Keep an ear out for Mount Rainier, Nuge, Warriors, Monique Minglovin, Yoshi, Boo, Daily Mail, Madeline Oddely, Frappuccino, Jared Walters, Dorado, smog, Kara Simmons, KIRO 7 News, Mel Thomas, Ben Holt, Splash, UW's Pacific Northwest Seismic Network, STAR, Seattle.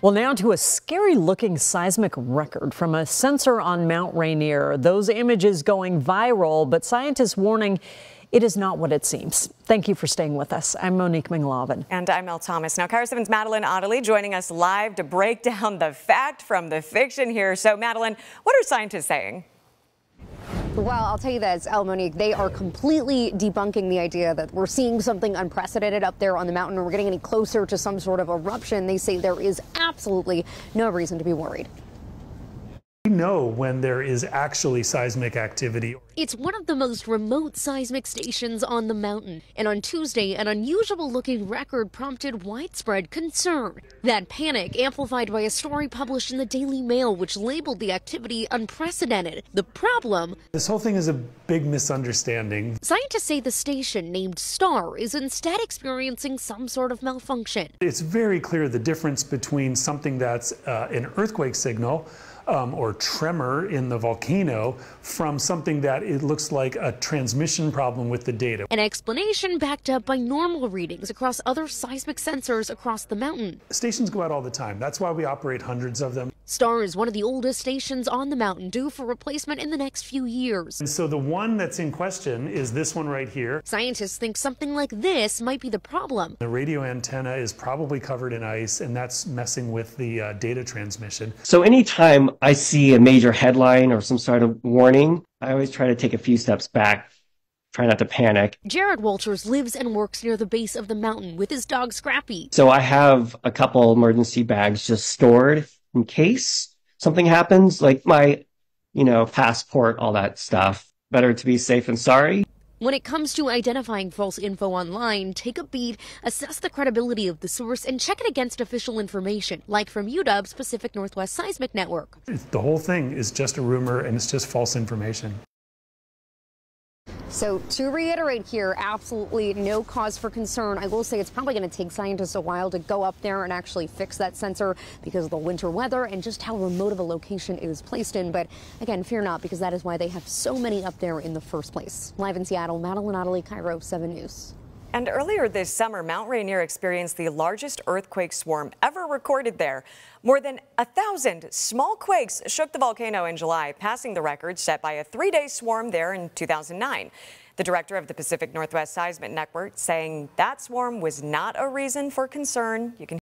Well, now to a scary-looking seismic record from a sensor on Mount Rainier. Those images going viral, but scientists warning it is not what it seems. Thank you for staying with us. I'm Monique Minglovin. And I'm Mel Thomas. Now, Kara Simmons' Madeline Oddely joining us live to break down the fact from the fiction here. So, Madeline, what are scientists saying? Well, I'll tell you this, Monique, they are completely debunking the idea that we're seeing something unprecedented up there on the mountain or we're getting any closer to some sort of eruption. They say there is absolutely no reason to be worried. We know when there is actually seismic activity. It's one of the most remote seismic stations on the mountain, and on Tuesday, an unusual-looking record prompted widespread concern. That panic amplified by a story published in the Daily Mail, which labeled the activity unprecedented. The problem? This whole thing is a big misunderstanding. Scientists say the station, named STAR, is instead experiencing some sort of malfunction. It's very clear the difference between something that's an earthquake signal or tremor in the volcano from something that it looks like a transmission problem with the data. An explanation backed up by normal readings across other seismic sensors across the mountain. Stations go out all the time. That's why we operate hundreds of them. STAR is one of the oldest stations on the mountain, due for replacement in the next few years. And so the one that's in question is this one right here. Scientists think something like this might be the problem. The radio antenna is probably covered in ice, and that's messing with the data transmission. So anytime I see a major headline or some sort of warning, I always try to take a few steps back. Try not to panic. Jared Walters lives and works near the base of the mountain with his dog Scrappy. So I have a couple emergency bags just stored in case something happens, like my, passport, all that stuff. Better to be safe than sorry. When it comes to identifying false info online, take a beat, assess the credibility of the source, and check it against official information, like from UW's Pacific Northwest Seismic Network. The whole thing is just a rumor, and it's just false information. So to reiterate here, absolutely no cause for concern. I will say it's probably going to take scientists a while to go up there and actually fix that sensor because of the winter weather and just how remote of a location it was placed in. But again, fear not, because that is why they have so many up there in the first place. Live in Seattle, Madeline Oddely, Cairo 7 News. And earlier this summer, Mount Rainier experienced the largest earthquake swarm ever recorded there. More than 1,000 small quakes shook the volcano in July, passing the record set by a three-day swarm there in 2009. The director of the Pacific Northwest Seismic Network saying that swarm was not a reason for concern. You can